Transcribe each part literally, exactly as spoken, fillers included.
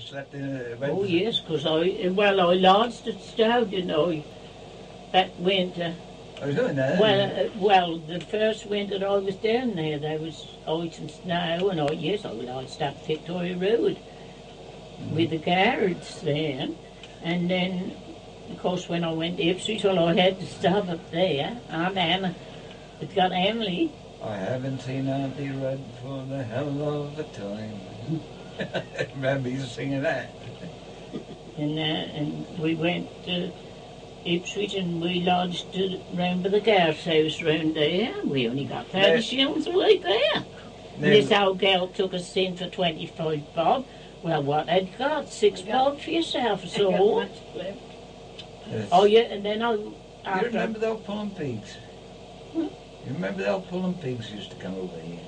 it's that uh, event? Oh yes, because I, well, I lodged at Stowe, you know, that winter. I was doing that. Well, uh, well, the first winter I was down there, there was ice and snow, and I, yes, I lodged up Victoria Road mm. with the Garretts then, and then, of course, when I went to Ipswich, well, I had to stop up there. Aunt Anna, it got Emily. I haven't seen Auntie Red for the hell of a time. Remember singing that. and uh, and we went to Ipswich and we lodged round by the Garrett's house round there. We only got thirty shillings a week there. Now, this old girl took us in for twenty-five bob. Well, what had got? Six bob for yourself, so what? Yes. Oh yeah, and then I... After, you remember the old Pulham Pigs? Hmm? You remember the old Pulham Pigs used to come over here?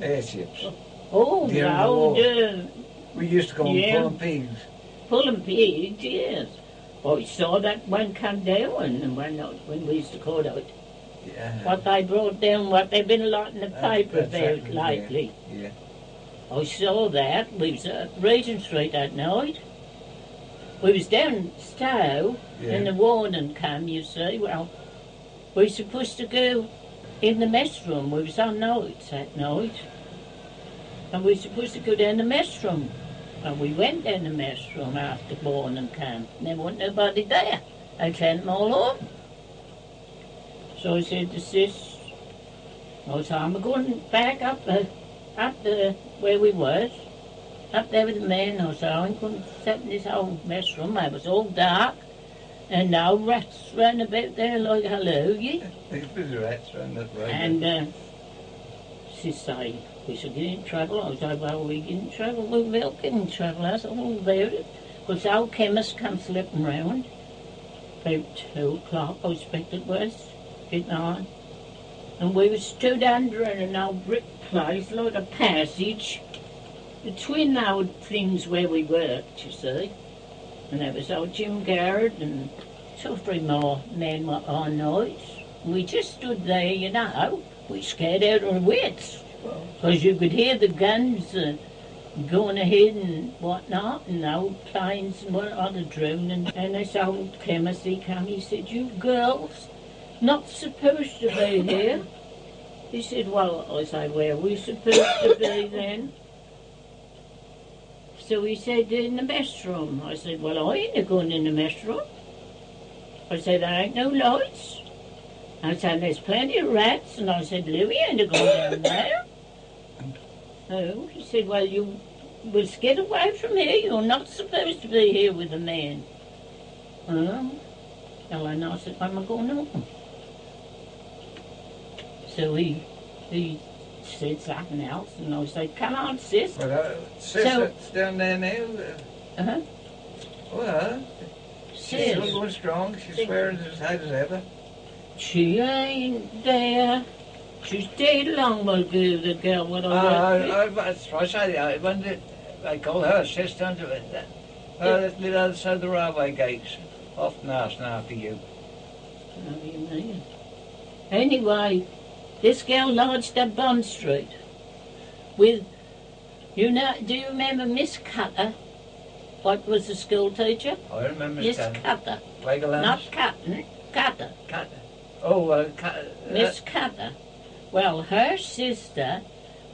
Airships. Oh, no, the... We used to call yeah. them Pulham Pigs. Pulham Pigs, yes. I saw that one come down, and when, when we used to call it, yeah. what they brought down, what they've been a lot in the that, paper about exactly, lately. Yeah. Yeah. I saw that. We was at Regent Street that night. We was down Stowe, yeah. and the warning come, you see. Well, we were supposed to go in the mess room. We was on nights that night, and we were supposed to go down the mess room. And we went down the mess room after morning came, and there wasn't nobody there. I turned them all off. So I said to Sis, no time, we're going back up uh, up the, where we was, up there with the men or so. I couldn't sit in this old mess room. It was all dark. And now rats ran about there like hallelujah. Rats ran that road. And uh, she said, we should get in trouble. I said, well, we get in trouble, we will get in trouble. That's all about it. Because the old chemist come slipping round. About two o'clock, I expect it was, at nine. And we was stood under in an old brick place, like a passage, between old things where we worked, you see. And there was old Jim Garrett and two or three more men were on nights. We just stood there, you know, we scared out our wits. Because you could hear the guns uh, going ahead and whatnot, and old planes and whatnot, the drone. And, and this old chemist, he came, he said, you girls, not supposed to be here. He said, well, I say, where are we supposed to be then? So he said, in the mess room. I said, well, I ain't going in the mess room. I said, there ain't no lights. I said, there's plenty of rats. And I said, Louie ain't going down there. Oh, he said, well, you must get away from here. You're not supposed to be here with a man. Oh, well, and I said, where am I going home? So he, he, said something else, and I said, come on, Sis. Well, uh, Sis, so, it's down there now. Uh huh. Well, Sis. She's looking strong, she's swearing as hard as ever. She ain't there. She's dead long, my girl, the girl, what I uh, I, I, I say, I wonder, I call her Sis, don't it? Uh, yeah. The other side of the railway gates, often asking after you. What do you mean? Anyway, this girl lodged at Bond Street with, you know, do you remember Miss Cutter? What was the school teacher? I remember Miss Cutter. Cutter. Not Cutter, Cutter. Cutter. Oh, uh, Cutter. Miss Cutter. Well, her sister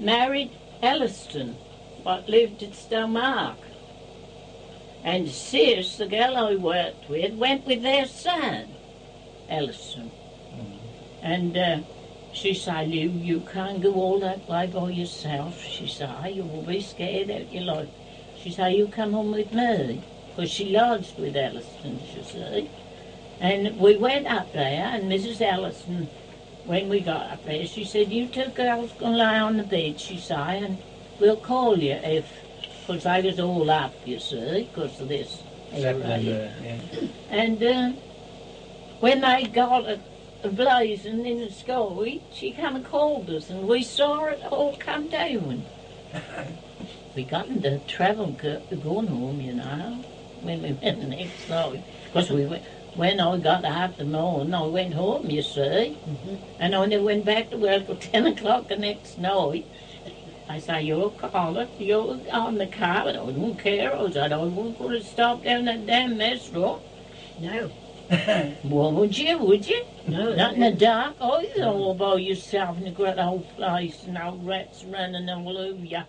married Elliston, what lived at Stowmarket. And Sis, the girl I worked with, went with their son, Alison. Mm. And, uh, she said, Lou, you can't go all that way by yourself. She said, you will be scared out your life. She said, you come home with me. Because she lodged with Alison, you see. And we went up there, and Missus Alison, when we got up there, she said, you two girls can lie on the bed, she said, and we'll call you if... Because I was all up, you see, because of this. Area. Yeah. And uh, when they got... A, blazing in the sky, she come and called us, and we saw it all come down. We got into trouble going home, you know, when we went the next night. Because we went, when I got up the morning, I went home, you see, mm-hmm. and I never went back to work till ten o'clock the next night. I say, you're Carla, you're on the car, but I don't care, I said, I won't put a stop down that damn mess road. No. Well, would you, would you? No. Not in the dark either, all by yourself, and a great old place, and old rats running all over you.